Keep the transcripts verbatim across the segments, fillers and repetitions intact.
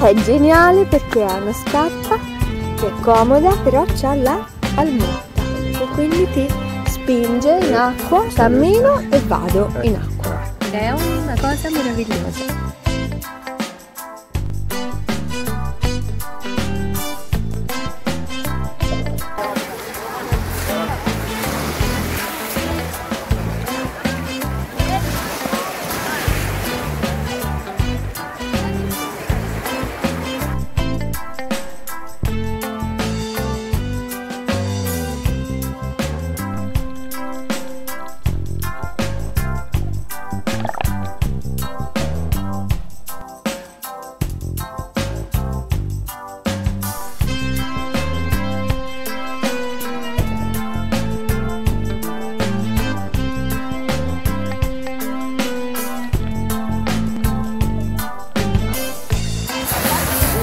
È geniale perché ha una scarpa che è comoda, però c'ha la palmetta e quindi ti spinge in acqua, cammino e vado in acqua. È una cosa meravigliosa.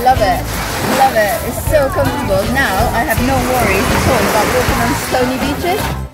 Love it, love it, it's so comfortable. Now I have no worries at all about walking on stony beaches.